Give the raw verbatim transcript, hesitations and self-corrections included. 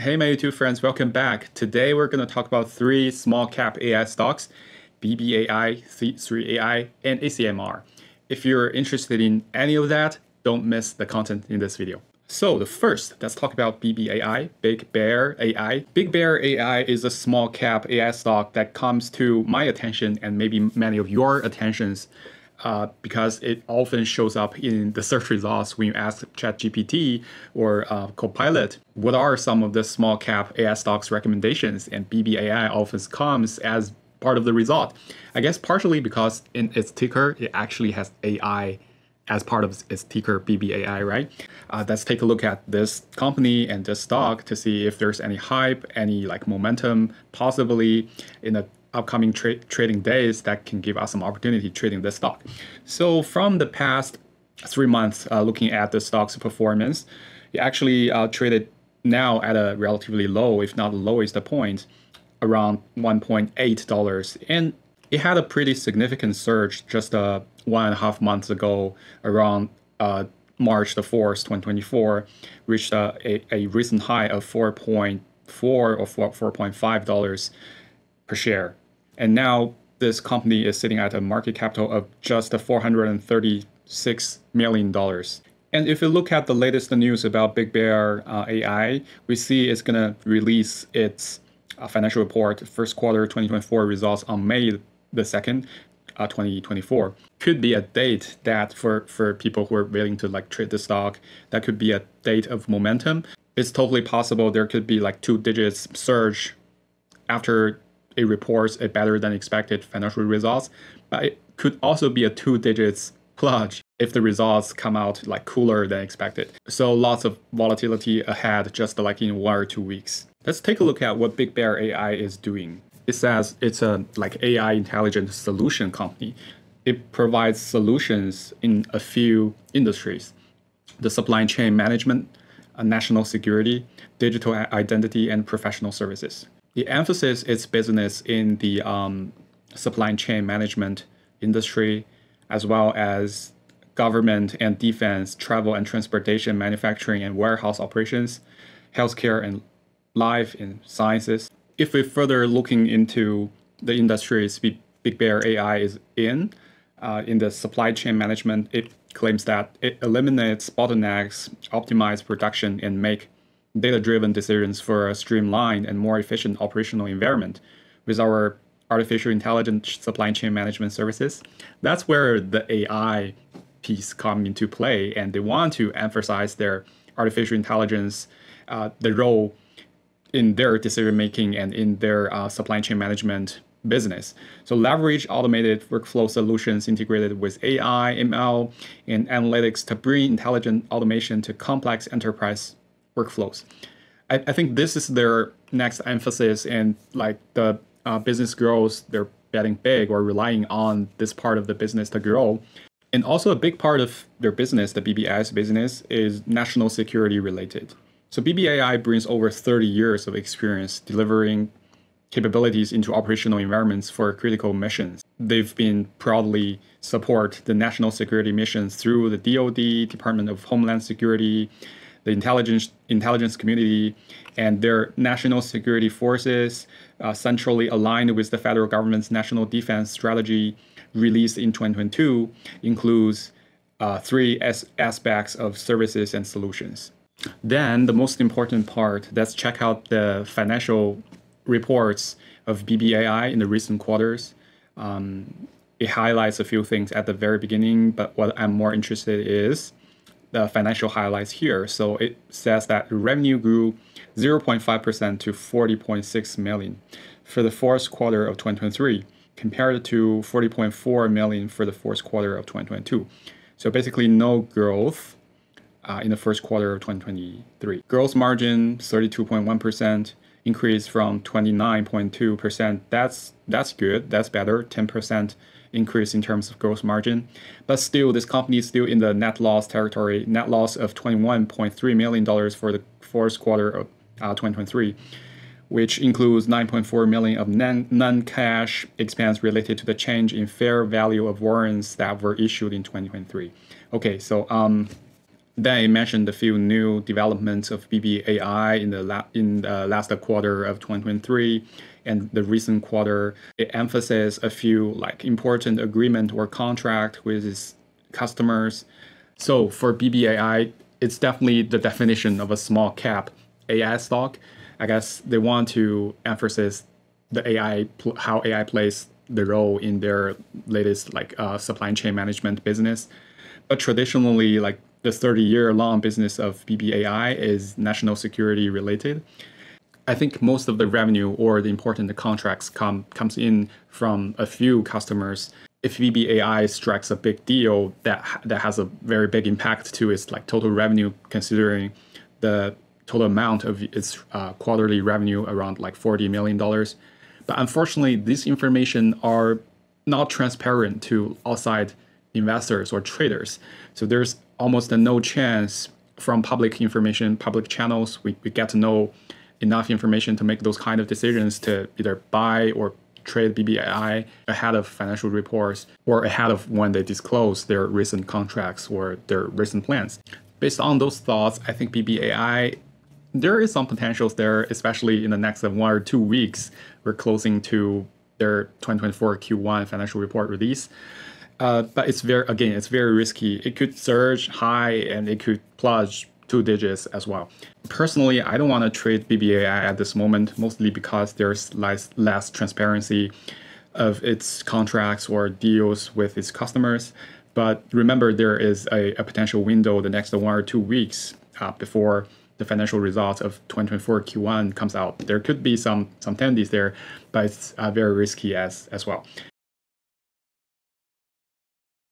Hey my YouTube friends, welcome back. Today we're going to talk about three small cap A I stocks, B B A I, C three A I, and A C M R. If you're interested in any of that, don't miss the content in this video. So the first, let's talk about B B A I, Big Bear A I. Big Bear A I is a small cap A I stock that comes to my attention and maybe many of your attentions Uh, because it often shows up in the search results when you ask ChatGPT or uh, Copilot, what are some of the small cap A I stocks recommendations? And B B A I often comes as part of the result. I guess partially because in its ticker, it actually has A I as part of its ticker B B A I, right? Uh, let's take a look at this company and this stock to see if there's any hype, any like momentum, possibly in a upcoming tra trading days that can give us some opportunity trading this stock. So from the past three months, uh, looking at the stock's performance, it actually uh, traded now at a relatively low, if not the lowest point, around one point eight dollars. And it had a pretty significant surge just uh, one and a half months ago, around uh, March the fourth, twenty twenty-four, reached uh, a, a recent high of four point four or four point five dollars per share. And now this company is sitting at a market cap of just four hundred thirty-six million dollars. And if you look at the latest news about Big Bear uh, A I, we see it's going to release its uh, financial report, first quarter twenty twenty-four results on May the second, uh, twenty twenty-four. Could be a date that for, for people who are willing to like trade the stock, that could be a date of momentum. It's totally possible there could be like two digits surge after it reports a better than expected financial results, but it could also be a two digits plunge if the results come out like cooler than expected. So lots of volatility ahead just like in one or two weeks. Let's take a look at what Big Bear A I is doing. It says it's a like A I intelligent solution company. It provides solutions in a few industries, the supply chain management, national security, digital identity, and professional services. It emphasizes its business in the um, supply chain management industry, as well as government and defense, travel and transportation, manufacturing and warehouse operations, healthcare and life and sciences. If we're further looking into the industries Big Bear A I is in, uh, in the supply chain management, it claims that it eliminates bottlenecks, optimizes production, and make data-driven decisions for a streamlined and more efficient operational environment with our artificial intelligence supply chain management services. That's where the A I piece comes into play, and they want to emphasize their artificial intelligence, uh, the role in their decision-making and in their uh, supply chain management business. So leverage automated workflow solutions integrated with A I, M L, and analytics to bring intelligent automation to complex enterprise workflows. I, I think this is their next emphasis, and like the uh, business grows, they're betting big or relying on this part of the business to grow. And also a big part of their business, the B B A I's business, is national security related. So B B A I brings over thirty years of experience delivering capabilities into operational environments for critical missions. They've been proudly support the national security missions through the D O D, Department of Homeland Security, the intelligence intelligence community, and their national security forces, uh, centrally aligned with the federal government's national defense strategy released in twenty twenty-two, includes uh, three as aspects of services and solutions. Then the most important part, let's check out the financial reports of B B A I in the recent quarters. Um, it highlights a few things at the very beginning, but what I'm more interested in is the financial highlights here. So it says that revenue grew zero point five percent to forty point six million for the fourth quarter of twenty twenty-three, compared to forty point four million for the fourth quarter of twenty twenty-two. So basically no growth uh, in the first quarter of twenty twenty-three. Gross margin thirty-two point one percent, increase from twenty-nine point two percent. That's that's good, that's better, ten percent increase in terms of gross margin. But still, this company is still in the net loss territory, net loss of twenty-one point three million dollars for the fourth quarter of uh, twenty twenty-three, which includes nine point four million dollars of non-cash expense related to the change in fair value of warrants that were issued in twenty twenty-three. Okay, so um, Then I mentioned a few new developments of B B A I in the la in the last quarter of twenty twenty-three and the recent quarter. It emphasizes a few like important agreement or contract with its customers. So for B B A I, it's definitely the definition of a small cap A I stock. I guess they want to emphasize the A I, how A I plays the role in their latest like uh, supply chain management business. But traditionally, like the thirty year long business of B B A I is national security related. I think most of the revenue or the important contracts come comes in from a few customers. If B B A I strikes a big deal, that that has a very big impact to its like total revenue, considering the total amount of its uh, quarterly revenue around like forty million dollars. But unfortunately, this information are not transparent to outside investors or traders. So there's almost a no chance from public information, public channels, we, we get to know enough information to make those kind of decisions to either buy or trade B B A I ahead of financial reports or ahead of when they disclose their recent contracts or their recent plans. Based on those thoughts, I think B B A I, there is some potentials there, especially in the next one or two weeks, we're closing to their twenty twenty-four Q one financial report release. Uh, but it's very, again, it's very risky. It could surge high and it could plunge two digits as well. Personally, I don't want to trade B B A I at this moment, mostly because there's less, less transparency of its contracts or deals with its customers. But remember, there is a, a potential window the next one or two weeks uh, before the financial results of twenty twenty-four Q one comes out. There could be some some tendencies there, but it's uh, very risky as as well.